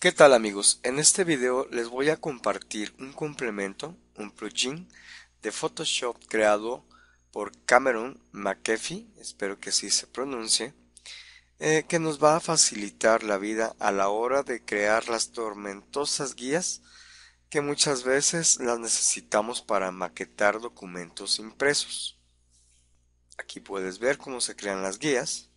¿Qué tal amigos? En este video les voy a compartir un complemento, un plugin de Photoshop creado por Cameron McAfee, espero que así se pronuncie, que nos va a facilitar la vida a la hora de crear las tormentosas guías que muchas veces las necesitamos para maquetar documentos impresos. Aquí puedes ver cómo se crean las guías.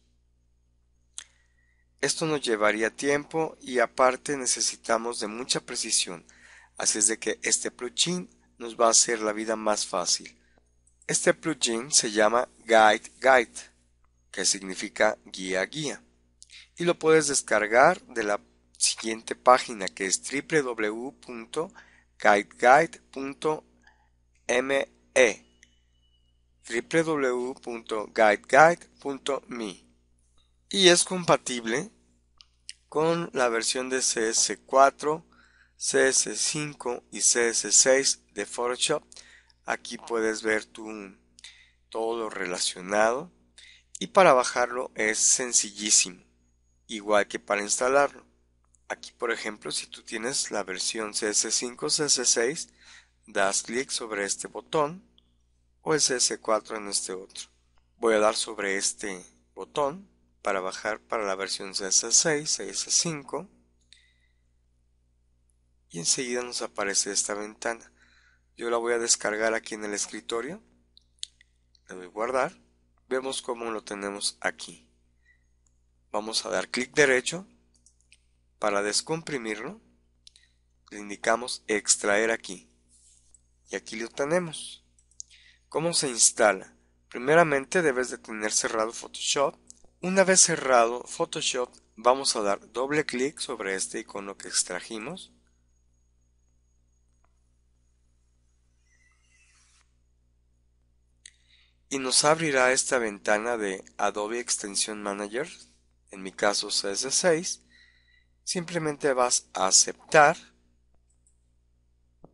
Esto nos llevaría tiempo y aparte necesitamos de mucha precisión, así es de que este plugin nos va a hacer la vida más fácil. Este plugin se llama GuideGuide, que significa guía. Y lo puedes descargar de la siguiente página que es www.guideguide.me. www.guideguide.me y es compatible con la versión de CS4, CS5 y CS6 de Photoshop. Aquí puedes ver todo lo relacionado y para bajarlo es sencillísimo, igual que para instalarlo. Aquí por ejemplo, si tú tienes la versión CS5, CS6, das clic sobre este botón o el CS4 en este otro. Voy a dar sobre este botón para bajar para la versión CS6, CS5 y enseguida nos aparece esta ventana. Yo la voy a descargar aquí en el escritorio, le doy guardar, vemos cómo lo tenemos aquí. Vamos a dar clic derecho para descomprimirlo, le indicamos extraer aquí y aquí lo tenemos. ¿Cómo se instala? Primeramente debes de tener cerrado Photoshop. Una vez cerrado Photoshop, vamos a dar doble clic sobre este icono que extrajimos. Y nos abrirá esta ventana de Adobe Extension Manager, en mi caso CS6. Simplemente vas a aceptar.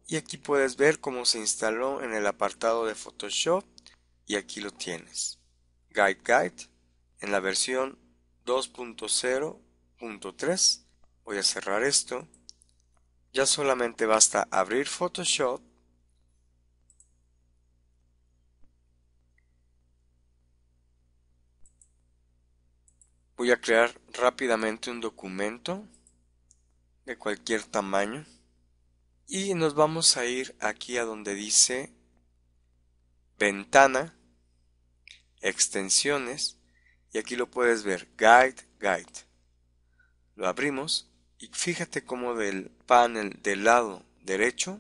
Y aquí puedes ver cómo se instaló en el apartado de Photoshop. Y aquí lo tienes. GuideGuide. En la versión 2.0.3 voy a cerrar esto. Ya solamente basta abrir Photoshop . Voy a crear rápidamente un documento de cualquier tamaño y nos vamos a ir aquí a donde dice ventana, extensiones. Y aquí lo puedes ver, GuideGuide. Lo abrimos y fíjate cómo del panel del lado derecho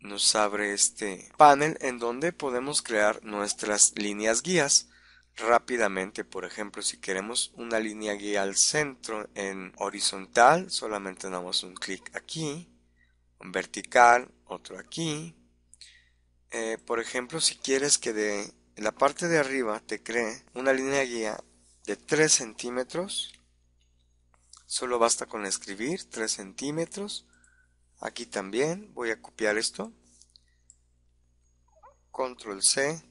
nos abre este panel en donde podemos crear nuestras líneas guías rápidamente. Por ejemplo, si queremos una línea guía al centro en horizontal, solamente damos un clic aquí, en vertical, otro aquí. Por ejemplo, si quieres que de en la parte de arriba te cree una línea guía de 3 centímetros. Solo basta con escribir 3 centímetros. Aquí también voy a copiar esto. Control C.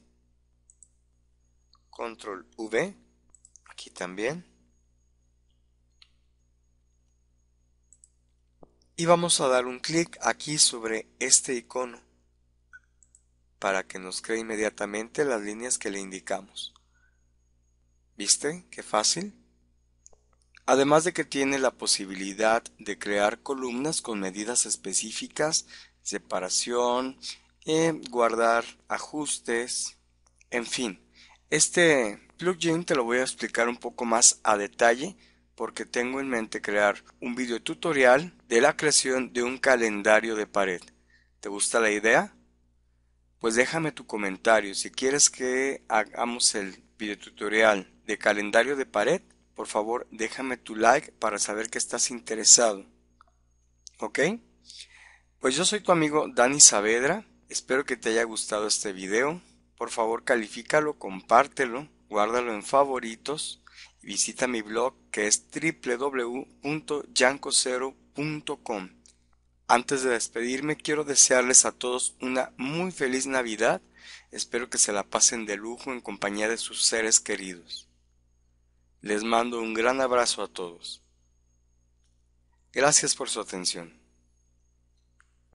Control V. Aquí también. Y vamos a dar un clic aquí sobre este icono para que nos cree inmediatamente las líneas que le indicamos. ¿Viste? ¡Qué fácil! Además de que tiene la posibilidad de crear columnas con medidas específicas, separación, guardar ajustes, en fin. Este plugin te lo voy a explicar un poco más a detalle porque tengo en mente crear un video tutorial de la creación de un calendario de pared. ¿Te gusta la idea? Pues déjame tu comentario. Si quieres que hagamos el videotutorial de calendario de pared, por favor déjame tu like para saber que estás interesado. ¿Ok? Pues yo soy tu amigo Dani Saavedra. Espero que te haya gustado este video. Por favor califícalo, compártelo, guárdalo en favoritos. Y visita mi blog que es www.yanko0.com. Antes de despedirme, quiero desearles a todos una muy feliz Navidad. Espero que se la pasen de lujo en compañía de sus seres queridos. Les mando un gran abrazo a todos. Gracias por su atención.